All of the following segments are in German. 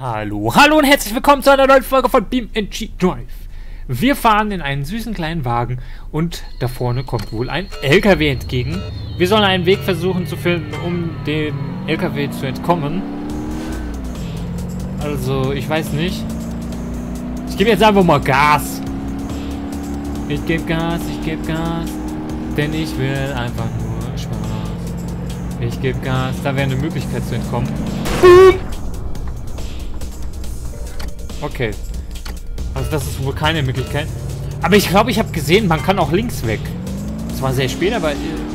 Hallo und herzlich willkommen zu einer neuen Folge von BeamNG Drive. Wir fahren in einen süßen kleinen Wagen und da vorne kommt wohl ein LKW entgegen. Wir sollen einen Weg versuchen zu finden, um dem LKW zu entkommen. Also, ich weiß nicht. Ich gebe jetzt einfach mal Gas. Ich gebe Gas, ich gebe Gas, denn ich will einfach nur Spaß. Ich gebe Gas, da wäre eine Möglichkeit zu entkommen. Boom! Okay. Also das ist wohl keine Möglichkeit. Aber ich glaube, ich habe gesehen, man kann auch links weg. Das war sehr spät, aber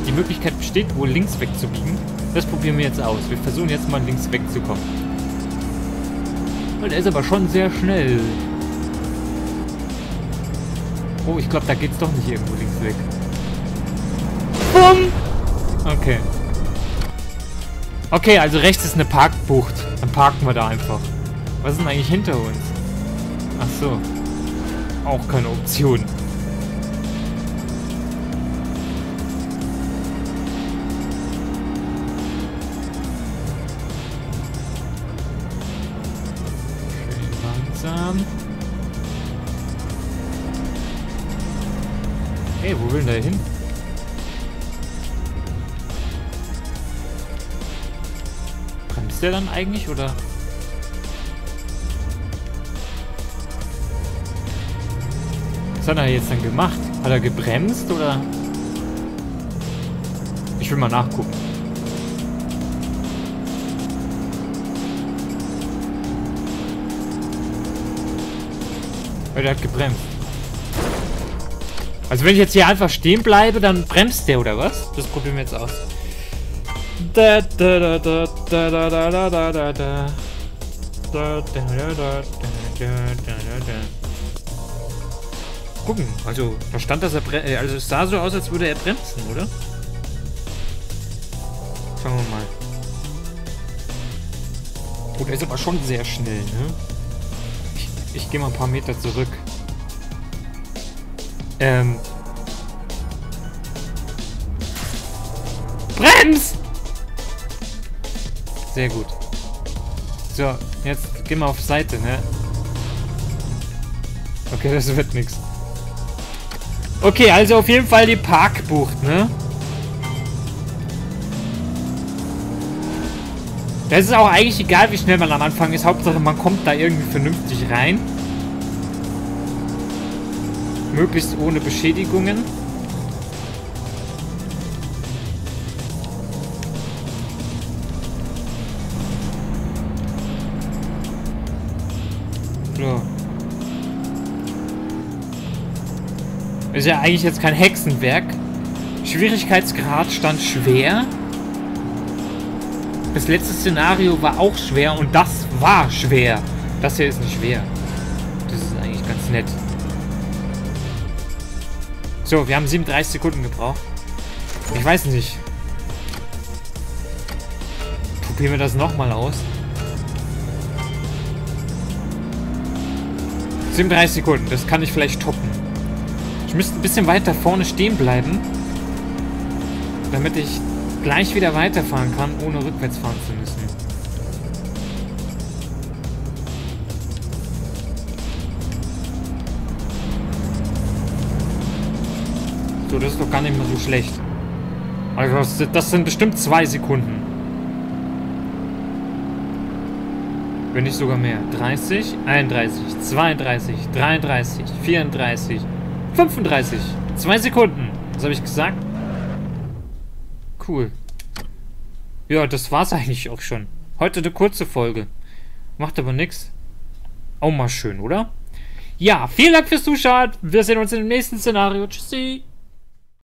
die Möglichkeit besteht, wohl links wegzubiegen. Das probieren wir jetzt aus. Wir versuchen jetzt mal links wegzukommen. Und er ist aber schon sehr schnell. Oh, ich glaube, da geht's doch nicht irgendwo links weg. Bumm! Okay. Okay, also rechts ist eine Parkbucht. Dann parken wir da einfach. Was ist denn eigentlich hinter uns? Ach so. Auch keine Option. Schön langsam. Ey, wo will denn der hin? Bremst der dann eigentlich, oder? Was hat er jetzt dann gemacht? Hat er gebremst oder? Ich will mal nachgucken. Weil der hat gebremst. Also wenn ich jetzt hier einfach stehen bleibe, dann bremst der oder was? Das probieren wir jetzt aus. Gucken, also da stand, dass er, also es sah so aus, als würde er bremsen, oder? Schauen wir mal. Oh, der ist aber schon sehr schnell, ne? Ich gehe mal ein paar Meter zurück. Brems! Sehr gut. So, jetzt gehen wir auf Seite, ne? Okay, das wird nichts. Okay, also auf jeden Fall die Parkbucht, ne? Das ist auch eigentlich egal, wie schnell man am Anfang ist. Hauptsache, man kommt da irgendwie vernünftig rein. Möglichst ohne Beschädigungen. So. Ist ja eigentlich jetzt kein Hexenwerk. Schwierigkeitsgrad stand schwer. Das letzte Szenario war auch schwer und das war schwer. Das hier ist nicht schwer. Das ist eigentlich ganz nett. So, wir haben 37 Sekunden gebraucht. Ich weiß nicht. Probieren wir das nochmal aus. 37 Sekunden, das kann ich vielleicht toppen. Ich müsste ein bisschen weiter vorne stehen bleiben, damit ich gleich wieder weiterfahren kann, ohne rückwärts fahren zu müssen. So, das ist doch gar nicht mehr so schlecht. Also das sind bestimmt 2 Sekunden. Wenn nicht sogar mehr. 30, 31, 32, 33, 34... 35. 2 Sekunden. Was habe ich gesagt? Cool. Ja, das war's eigentlich auch schon. Heute eine kurze Folge. Macht aber nichts. Auch mal schön, oder? Ja, vielen Dank fürs Zuschauen. Wir sehen uns in dem nächsten Szenario. Tschüssi.